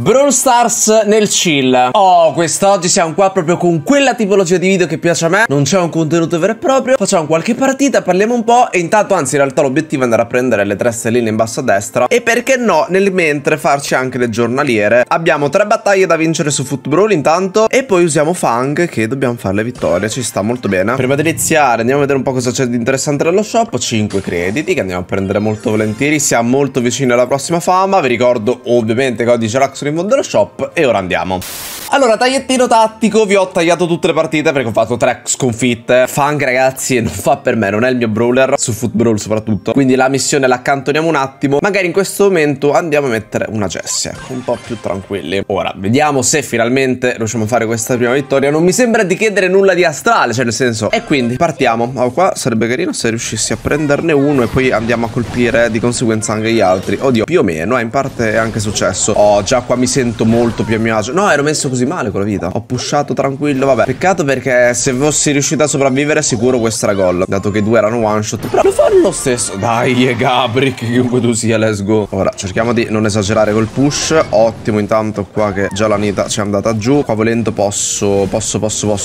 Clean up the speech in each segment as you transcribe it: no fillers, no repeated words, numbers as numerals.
Brawl Stars nel chill. Oh, quest'oggi siamo qua proprio con quella tipologia di video che piace a me. Non c'è un contenuto vero e proprio. Facciamo qualche partita, parliamo un po'. E intanto, anzi in realtà l'obiettivo è andare a prendere le tre stelline in basso a destra. E perché no, nel mentre farci anche le giornaliere. Abbiamo 3 battaglie da vincere su Foot Brawl intanto. E poi usiamo Fang che dobbiamo fare le vittorie. Ci sta molto bene. Prima di iniziare andiamo a vedere un po' cosa c'è di interessante nello shop. 5 crediti che andiamo a prendere molto volentieri. Siamo molto vicini alla prossima fama. Vi ricordo ovviamente codice RaxoR in mondo dello shop e ora andiamo. Allora, tagliettino tattico, vi ho tagliato tutte le partite perché ho fatto 3 sconfitte. Fang, ragazzi, non fa per me, non è il mio brawler, su Foot Brawl soprattutto. Quindi la missione la accantoniamo un attimo. Magari in questo momento andiamo a mettere una Jessie, un po' più tranquilli. Ora, vediamo se finalmente riusciamo a fare questa prima vittoria. Non mi sembra di chiedere nulla di astrale, cioè nel senso. E quindi partiamo. Oh, qua sarebbe carino se riuscissi a prenderne uno e poi andiamo a colpire di conseguenza anche gli altri. Oddio, più o meno, in parte è anche successo. Oh, già qua mi sento molto più a mio agio. No, ero messo così male con la vita. Ho pushato tranquillo. Vabbè, peccato perché se fossi riuscito a sopravvivere sicuro questo era gol, dato che 2 erano one shot. Però lo fanno lo stesso. Dai Gabri, chiunque tu sia, let's go. Ora cerchiamo di non esagerare col push. Ottimo intanto qua che già la Nita ci è andata giù. Qua volendo posso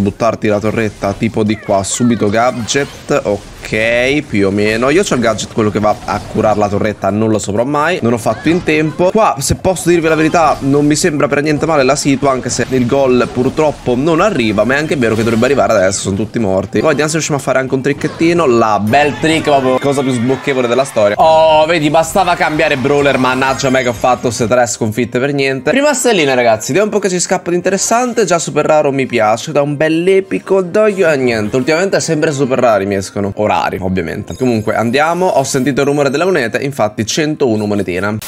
buttarti la torretta tipo di qua subito. Gadget, ok, più o meno. Io c'ho il gadget, quello che va a curare la torretta. Non lo saprò mai, non ho fatto in tempo. Qua, se posso dirvi la verità, non mi sembra per niente male la situa, anche se il gol purtroppo non arriva. Ma è anche vero che dovrebbe arrivare adesso, sono tutti morti. Poi vediamo se riusciamo a fare anche un tricchettino. La bel trick, proprio cosa più sbocchevole della storia. Oh, vedi, bastava cambiare brawler. Mannaggia me che ho fatto queste 3 sconfitte per niente. Prima stellina, ragazzi, vediamo un po' che ci scappa di interessante. Già super raro mi piace, da un bel epico. Doglio e niente, ultimamente è sempre super rari mi escono. O rari, ovviamente. Comunque andiamo, ho sentito il rumore delle monete. Infatti 101 monetine.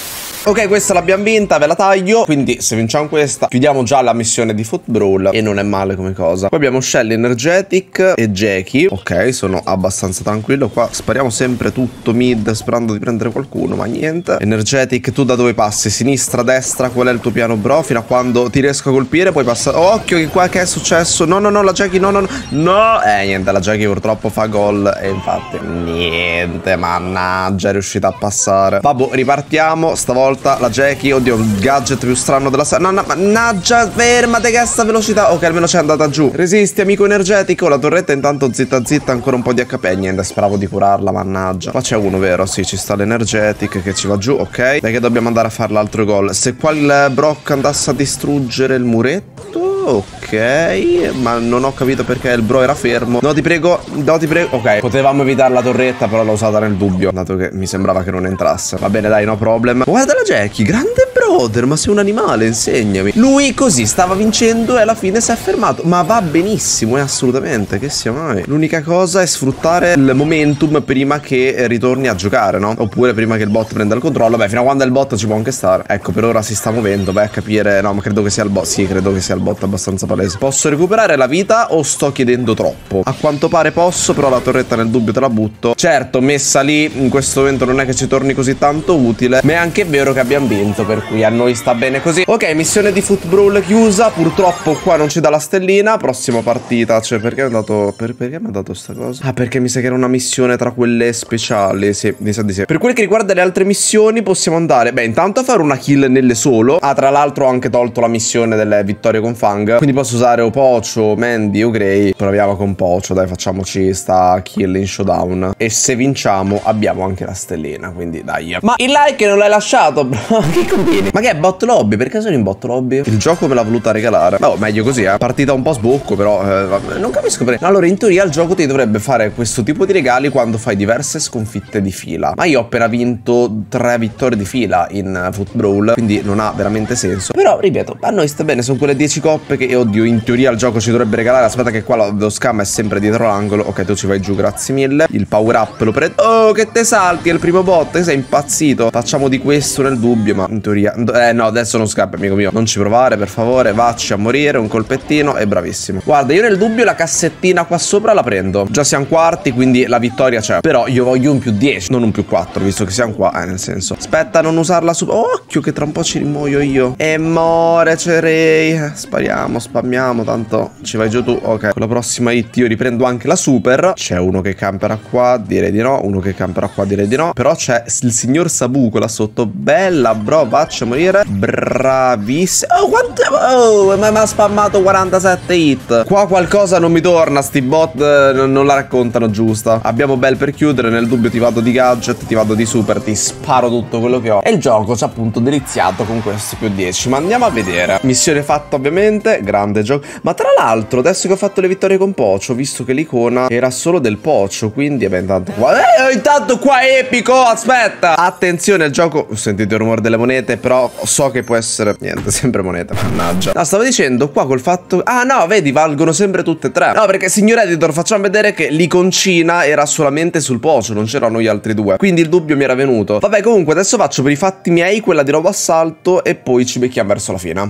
Ok, questa l'abbiamo vinta, ve la taglio. Quindi se vinciamo questa chiudiamo già la missione di Foot Brawl e non è male come cosa. Poi abbiamo Shell, Energetic e Jackie. Ok, sono abbastanza tranquillo. Qua spariamo sempre tutto mid sperando di prendere qualcuno, ma niente. Energetic, tu da dove passi? Sinistra, destra? Qual è il tuo piano, bro? Fino a quando ti riesco a colpire poi passa. Occhio che qua che è successo. No no no, la Jackie no no no no. Niente, la Jackie purtroppo fa gol e infatti niente, mannaggia, è riuscita a passare. Vabbè, ripartiamo stavolta. La Jackie, oddio, il gadget più strano della sala. No, mannaggia, fermate che è sta velocità. Ok, almeno c'è andata giù. Resisti, amico energetico. La torretta intanto zitta zitta, ancora un po' di HP. Niente, speravo di curarla, mannaggia. Qua c'è uno, vero? Sì, ci sta l'energetic che ci va giù, ok. Dai che dobbiamo andare a fare l'altro gol. Se qua il Brock andasse a distruggere il muretto. Ok, ma non ho capito perché il bro era fermo. No, ti prego, no, ti prego. Ok, potevamo evitare la torretta, però l'ho usata nel dubbio, dato che mi sembrava che non entrasse. Va bene, dai, no problem. Guarda la Jackie, grande brother, ma sei un animale, insegnami. Lui così stava vincendo e alla fine si è fermato. Ma va benissimo, assolutamente, che sia mai. L'unica cosa è sfruttare il momentum prima che ritorni a giocare, no? Oppure prima che il bot prenda il controllo. Beh, fino a quando è il bot ci può anche stare. Ecco, per ora si sta muovendo, beh, a capire. No, ma credo che sia il bot. Sì, credo che sia il bot abbastanza. Palese. Posso recuperare la vita o sto chiedendo troppo? A quanto pare posso, però la torretta nel dubbio te la butto. Certo, messa lì in questo momento non è che ci torni così tanto utile, ma è anche vero che abbiamo vinto, per cui a noi sta bene così. Ok, missione di Foot Brawl chiusa. Purtroppo qua non ci dà la stellina. Prossima partita, cioè perché mi ha dato sta cosa? Ah, perché mi sa che era una missione tra quelle speciali. Sì, mi sa di sì. Per quel che riguarda le altre missioni possiamo andare, beh, intanto a fare una kill nelle solo. Ah, tra l'altro ho anche tolto la missione delle vittorie con Fang, quindi posso usare o Pocho, Mandy o Grey. Proviamo con Pocho, dai, facciamoci sta kill in showdown. E se vinciamo abbiamo anche la stellina, quindi dai. Ma il like non l'hai lasciato, bro. Che combini? Ma che è bot lobby? Perché sono in bot lobby? Il gioco me l'ha voluta regalare. No, meglio così, eh. Partita un po' sbocco, però vabbè, non capisco perché. Allora, in teoria il gioco ti dovrebbe fare questo tipo di regali quando fai diverse sconfitte di fila. Ma io ho appena vinto 3 vittorie di fila in Foot Brawl, quindi non ha veramente senso. Però, ripeto, a noi sta bene, sono quelle 10 coppe che, oddio, in teoria il gioco ci dovrebbe regalare. Aspetta che qua lo scam è sempre dietro l'angolo. Ok, tu ci vai giù, grazie mille. Il power up lo prendo. Oh, che te salti, è il primo bot, sei impazzito. Facciamo di questo nel dubbio, ma in teoria no, adesso non scappa, amico mio. Non ci provare, per favore, vacci a morire. Un colpettino, è bravissimo. Guarda, io nel dubbio la cassettina qua sopra la prendo. Già siamo quarti, quindi la vittoria c'è. Però io voglio un più 10, non un più 4, visto che siamo qua, nel senso. Aspetta, non usarla su. Oh, occhio che tra un po' ci rimuoio io. E more, c'è Ray. Spariamo, spammiamo, tanto ci vai giù tu. Ok, con la prossima hit io riprendo anche la super. C'è uno che camperà qua, direi di no. Uno che camperà qua, direi di no. Però c'è il signor Sabuco là sotto. Bella, bro, vaccia faccio morire. Bravissimo. Oh, quanto... oh, mi ha spammato 47 hit. Qua qualcosa non mi torna. Sti bot non la raccontano giusta. Abbiamo Bell per chiudere. Nel dubbio ti vado di gadget, ti vado di super, ti sparo tutto quello che ho. E il gioco ci ha appunto deliziato con questo +10. Ma andiamo a vedere. Missione fatta ovviamente. Grande gioco. Ma tra l'altro, adesso che ho fatto le vittorie con Pocho, visto che l'icona era solo del Pocho, quindi intanto qua... intanto qua è epico. Aspetta, attenzione al gioco. Sentite il rumore delle monete, però so che può essere... niente, sempre moneta, mannaggia. No, stavo dicendo qua col fatto... ah no, vedi, valgono sempre tutte e tre. No, perché signor editor, facciamo vedere che l'iconcina era solamente sul Pocho, non c'erano gli altri due, quindi il dubbio mi era venuto. Vabbè, comunque adesso faccio per i fatti miei quella di robo assalto e poi ci becchiamo verso la fine.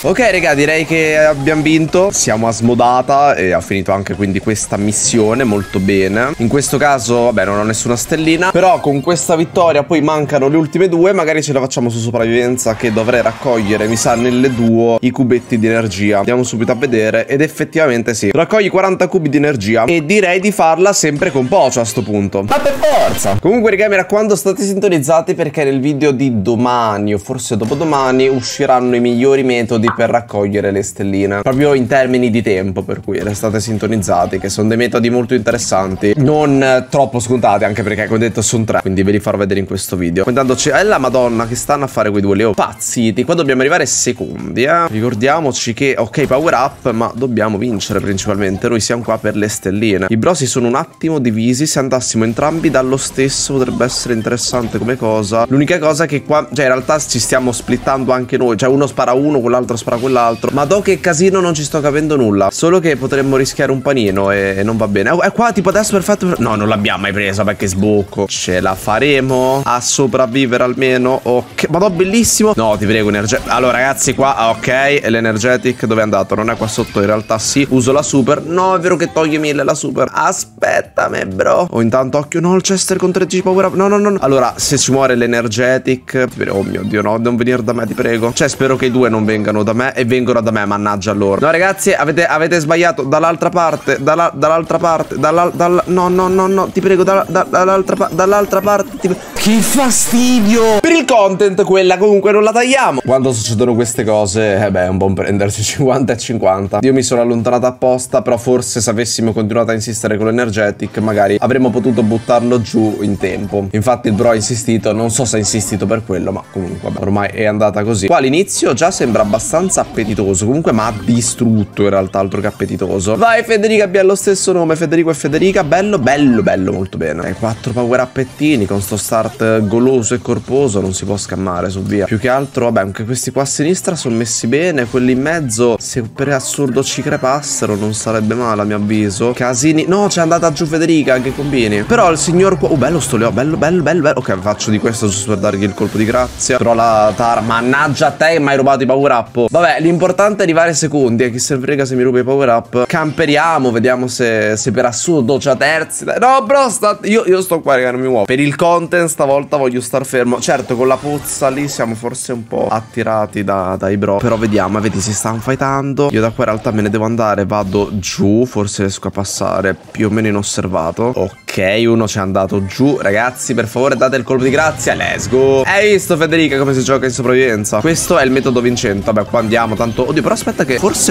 Ok raga, direi che abbiamo vinto. Siamo a Smodata e ha finito anche quindi questa missione molto bene. In questo caso, vabbè, non ho nessuna stellina, però con questa vittoria poi mancano le ultime due. Magari ce la facciamo su sopravvivenza, che dovrei raccogliere, mi sa, nelle duo i cubetti di energia. Andiamo subito a vedere. Ed effettivamente sì, raccogli 40 cubi di energia. E direi di farla sempre con Pocho a sto punto. Ma per forza! Comunque raga, mi raccomando, state sintonizzati, perché nel video di domani o forse dopodomani usciranno i migliori metodi per raccogliere le stelline, proprio in termini di tempo, per cui restate sintonizzati, che sono dei metodi molto interessanti, non troppo scontati, anche perché come detto sono tre, quindi ve li farò vedere in questo video. Intanto c'è la madonna che stanno a fare quei due leo pazziti. Qua dobbiamo arrivare secondi, ricordiamoci che ok, power up, ma dobbiamo vincere principalmente, noi siamo qua per le stelline. I brosi sono un attimo divisi, se andassimo entrambi dallo stesso potrebbe essere interessante come cosa. L'unica cosa è che qua, cioè in realtà ci stiamo splittando anche noi, cioè uno spara uno, quell'altro spara quell'altro. Ma do che casino, non ci sto capendo nulla. Solo che potremmo rischiare un panino e non va bene. E qua tipo adesso perfetto. No, non l'abbiamo mai presa, perché sbocco. Ce la faremo a sopravvivere almeno. Ok, ma no, bellissimo. No, ti prego, energetic. Allora ragazzi, qua ok, l'energetic dove è andato? Non è qua sotto, in realtà sì. Uso la super. No, è vero che toglie 1000 la super. Aspettami bro. Oh, intanto occhio. No, il Chester con 3G power up. No, no, no, no. Allora se ci muore l'energetic, oh mio dio, no, non venire da me, ti prego. Cioè spero che i due non vengano da me. E vengono da me, mannaggia loro. No ragazzi, avete sbagliato. Dall'altra parte. Dall'altra parte. No, no, no, no, ti prego. Dall'altra parte. Che fastidio. Per il content quella comunque non la tagliamo. Quando succedono queste cose, beh, è un buon prendersi 50 e 50. Io mi sono allontanato apposta, però forse se avessimo continuato a insistere con l'energetic magari avremmo potuto buttarlo giù in tempo. Infatti il bro ha insistito. Non so se ha insistito per quello, ma comunque vabbè, ormai è andata così. Qua all'inizio già sembra abbastanza appetitoso, comunque mi ha distrutto in realtà, altro che appetitoso. Vai Federica, abbiamo lo stesso nome, Federico e Federica. Bello, bello, bello, molto bene. 4 power appettini con sto start goloso e corposo, non si può scammare su via. Più che altro, vabbè, anche questi qua a sinistra sono messi bene, quelli in mezzo se per assurdo ci crepassero non sarebbe male a mio avviso. Casini. No, c'è andata giù Federica, che combini. Però il signor qua, oh bello sto leo, bello, bello, bello, bello. Ok, faccio di questo giusto per dargli il colpo di grazia. Però la tara, mannaggia a te che mi hai rubato i power up. Vabbè, l'importante è arrivare secondi, chi se frega se mi ruba i power up. Camperiamo, vediamo se per assurdo c'è terzi. No bro, io sto qua raga, non mi muovo. Per il content stavolta voglio star fermo. Certo, con la puzza lì siamo forse un po' attirati dai bro, però vediamo. Vedi, si stanno fightando. Io da qua in realtà me ne devo andare, vado giù, forse riesco a passare più o meno inosservato. Ok, uno c'è andato giù. Ragazzi, per favore date il colpo di grazia. Let's go. Hai visto Federica come si gioca in sopravvivenza? Questo è il metodo vincente. Vabbè, qua andiamo, tanto... oddio, però aspetta che... forse...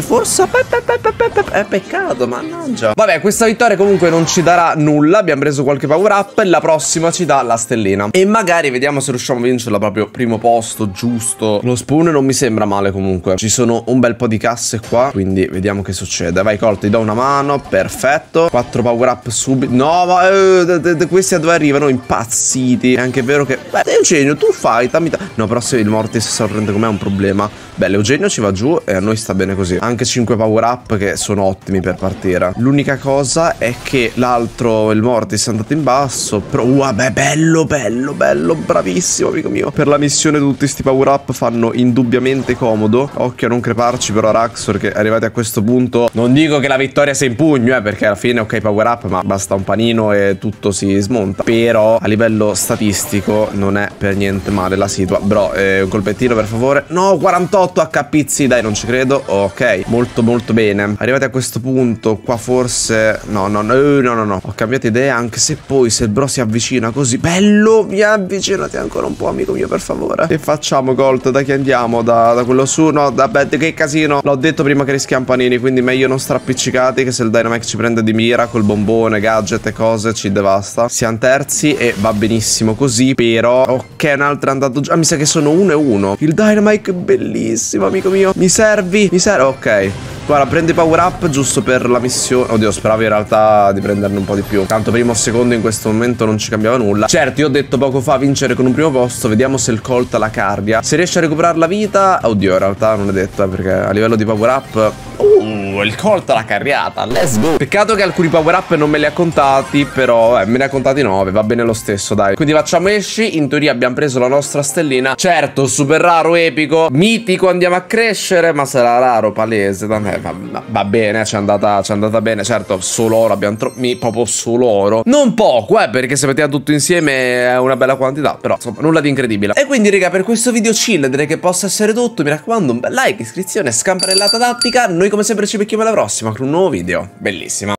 è peccato, mannaggia. Vabbè, questa vittoria comunque non ci darà nulla. Abbiamo preso qualche power up e la prossima ci dà la stellina. E magari vediamo se riusciamo a vincerla proprio primo posto, giusto. Lo spawn non mi sembra male comunque. Ci sono un bel po' di casse qua, quindi vediamo che succede. Vai Colt, ti do una mano, perfetto. 4 power up subito. No, ma questi a dove arrivano? Impazziti. È anche vero che... beh, Eugenio, tu fai... no, però se il Mortis si arrende con me è un problema. Beh, l'Eugenio ci va giù e a noi sta bene così. Anche 5 power up che sono ottimi per partire. L'unica cosa è che l'altro, il Mortis, è andato in basso. Però, vabbè, bello, bello, bello, bravissimo amico mio. Per la missione tutti sti power up fanno indubbiamente comodo. Occhio a non creparci però RaxoR, che arrivati a questo punto non dico che la vittoria sia in pugno, perché alla fine ok, power up, ma basta un panino e tutto si smonta. Però a livello statistico non è per niente male la situa. Bro, un colpettino per favore. No, 48 HP. Capizzi, dai, non ci credo. Ok, molto molto bene. Arrivati a questo punto qua forse no, ho cambiato idea, anche se poi se il bro si avvicina così, bello, via, avvicinati ancora un po', amico mio, per favore. Che facciamo, Colt? Da chi andiamo? Da quello su? No, vabbè, che casino. L'ho detto prima che rischiamo panini, quindi meglio non strappiccicati, che se il Dynamax ci prende di mira col bombone, gadget e cose, ci devasta. Siamo terzi e va benissimo così, però ok, un altro è andato giù. Ah, mi sa che sono 1 e 1. Il Dynamite, bellissimo, amico mio. Mi servi? Mi serve? Ok, guarda, prendi power up giusto per la missione. Oddio, speravo in realtà di prenderne un po' di più. Tanto primo o secondo in questo momento non ci cambiava nulla. Certo, io ho detto poco fa vincere con un primo posto. Vediamo se il Colt ha la cardia, se riesce a recuperare la vita. Oddio, in realtà non è detto, perché a livello di power up... il Colt l'ha carriata, let's go. Peccato che alcuni power up non me li ha contati, però me ne ha contati 9, va bene lo stesso, dai. Quindi facciamo esci, in teoria abbiamo preso la nostra stellina. Certo, super raro, epico, mitico, andiamo a crescere, ma sarà raro, palese, va bene, ci è andata bene. Certo, solo oro, abbiamo proprio solo oro. Non poco, perché se mettiamo tutto insieme è una bella quantità, però insomma, nulla di incredibile. E quindi, raga, per questo video chill direi che possa essere tutto. Mi raccomando, un bel like, iscrizione, scampanellata tattica. Noi come sempre ci becchiamo alla prossima con un nuovo video, bellissima.